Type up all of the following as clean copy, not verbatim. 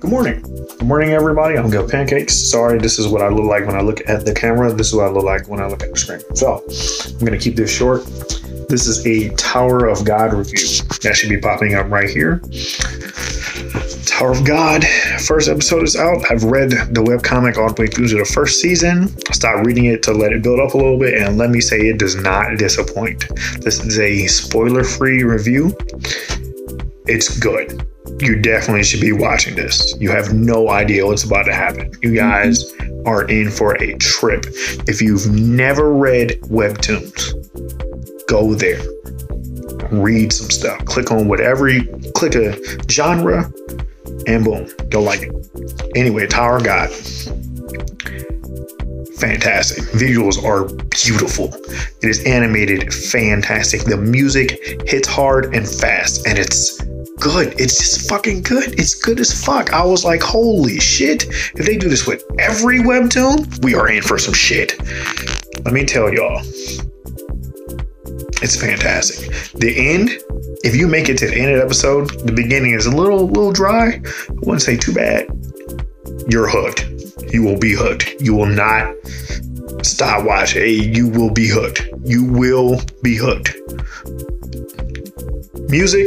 Good morning. Good morning, everybody. I'm GovPancakes. Sorry, this is what I look like when I look at the camera. This is what I look like when I look at the screen. So I'm going to keep this short. This is a Tower of God review. That should be popping up right here. Tower of God. First episode is out. I've read the webcomic all the way through to the first season. I stopped reading it to let it build up a little bit, and let me say it does not disappoint. This is a spoiler-free review. It's good. You definitely should be watching this. You have no idea what's about to happen. You guys are in for a trip. If you've never read Webtoons, go there. Read some stuff. Click on whatever you click a genre and boom, you'll like it. Anyway, Tower of God. Fantastic. Visuals are beautiful. It is animated fantastic. The music hits hard and fast, and it's good. It's just fucking good. It's good as fuck. I was like, holy shit. If they do this with every webtoon, we are in for some shit. Let me tell y'all. It's fantastic. The end, if you make it to the end of the episode, the beginning is a little dry. I wouldn't say too bad. You're hooked. You will be hooked. You will not stop watching. You will be hooked. You will be hooked. Music,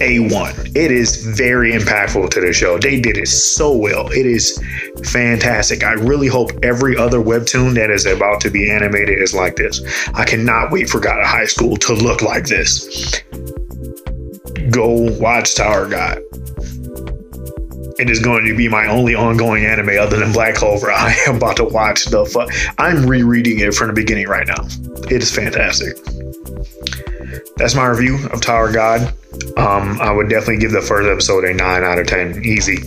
A1. It is very impactful to the show. They did it so well. It is fantastic. I really hope every other webtoon that is about to be animated is like this. I cannot wait for God of High School to look like this. Go watch Tower of God. It is going to be my only ongoing anime other than Black Clover. I am about to watch the fuck. I'm rereading it from the beginning right now. It is fantastic. That's my review of Tower of God. I would definitely give the first episode a 9 out of 10. Easy.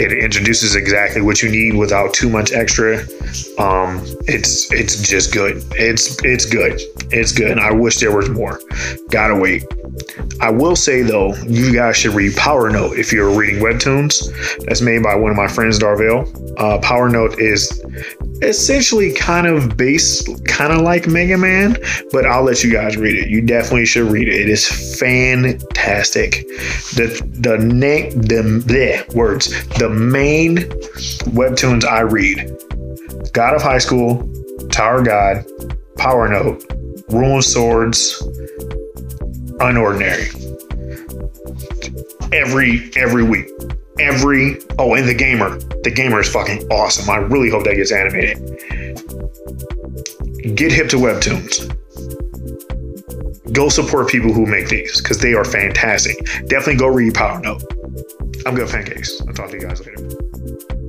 It introduces exactly what you need without too much extra. It's just good. It's good. It's good. And I wish there was more. Gotta wait. I will say, though, you guys should read PowerNote if you're reading Webtoons. That's made by one of my friends, Darville. PowerNote is essentially kind of like Mega Man, but I'll let you guys read it. You definitely should read it. It is fantastic. The main webtoons I read: God of High School, Tower of God, PowerNote, Room of Swords, Unordinary. Every week. And The Gamer. The Gamer is fucking awesome. I really hope that gets animated. Get hip to webtoons. Go support people who make these because they are fantastic. Definitely go read PowerNote. I'm GovPancakes. I'll talk to you guys later.